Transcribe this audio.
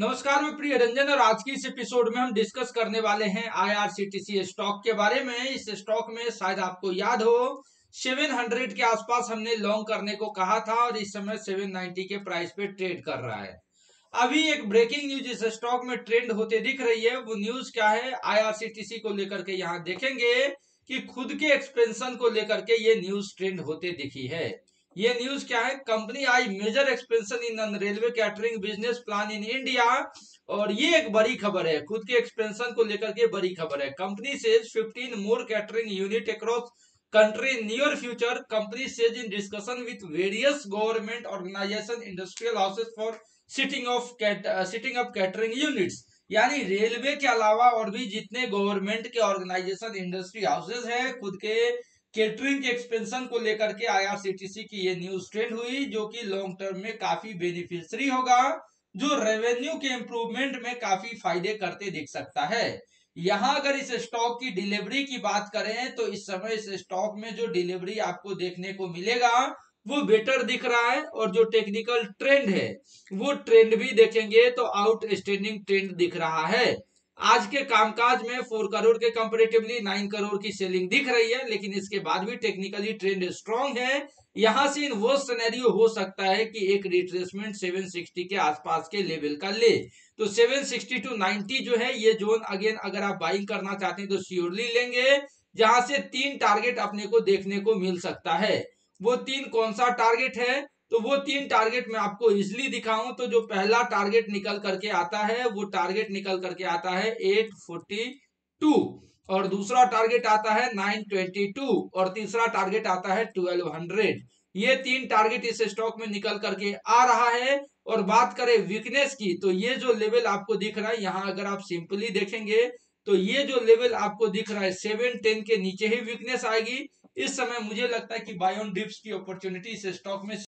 नमस्कार, मैं प्रियरंजन और आज की इस एपिसोड में हम डिस्कस करने वाले हैं IRCTC स्टॉक के बारे में। इस स्टॉक में शायद आपको याद हो 700 के आसपास हमने लॉन्ग करने को कहा था और इस समय 790 के प्राइस पे ट्रेड कर रहा है। अभी एक ब्रेकिंग न्यूज इस स्टॉक में ट्रेंड होते दिख रही है, वो न्यूज क्या है IRCTC को लेकर के यहाँ देखेंगे कि खुद के एक्सपेंशन को लेकर के ये न्यूज ट्रेंड होते दिखी है। ये न्यूज क्या है, company I major expansion in railway catering business plan in India, और ये एक बड़ी खबर है, खुद के एक्सपेंशन को लेकर के बड़ी खबर है। Company says 15 more catering unit across country in near future. Company says in discussion with various government organisation industrial houses for setting up catering units. यानी रेलवे के अलावा और भी जितने गवर्नमेंट के ऑर्गेनाइजेशन इंडस्ट्री हाउसेस है, खुद के केटरिंग के एक्सपेंशन को लेकर के IRCTC की ये न्यूज ट्रेंड हुई, जो कि लॉन्ग टर्म में काफी बेनिफिशियरी होगा, जो रेवेन्यू के इम्प्रूवमेंट में काफी फायदे करते दिख सकता है। यहाँ अगर इस स्टॉक की डिलीवरी की बात करें तो इस समय इस स्टॉक में जो डिलीवरी आपको देखने को मिलेगा वो बेटर दिख रहा है, और जो टेक्निकल ट्रेंड है वो ट्रेंड भी देखेंगे तो आउटस्टैंडिंग ट्रेंड दिख रहा है। आज के कामकाज में 4 करोड़ के कंपैरेटिवली 9 करोड़ की सेलिंग दिख रही है, लेकिन इसके बाद भी टेक्निकली ट्रेंड स्ट्रांग है। यहाँ से इन वो सिनेरियो हो सकता है कि एक रिट्रेसमेंट 760 के आसपास के लेवल का ले, तो 760 टू 90 जो है ये जोन अगेन अगर आप बाइंग करना चाहते हैं तो श्योरली लेंगे, जहां से 3 टारगेट अपने को देखने को मिल सकता है। वो 3 कौन सा टारगेट है, तो वो 3 टारगेट मैं आपको इजिली दिखाऊं तो जो पहला टारगेट निकल करके आता है वो टारगेट निकल करके आता है 842, और दूसरा टारगेट आता है 922, और तीसरा टारगेट आता है 1200। ये 3 टारगेट इस स्टॉक में निकल करके आ रहा है। और बात करें वीकनेस की, तो ये जो लेवल आपको दिख रहा है, यहाँ अगर आप सिंपली देखेंगे तो ये जो लेवल आपको दिख रहा है 710 के नीचे ही वीकनेस आएगी। इस समय मुझे लगता है कि बाय ऑन डिप्स की अपॉर्चुनिटी इस स्टॉक में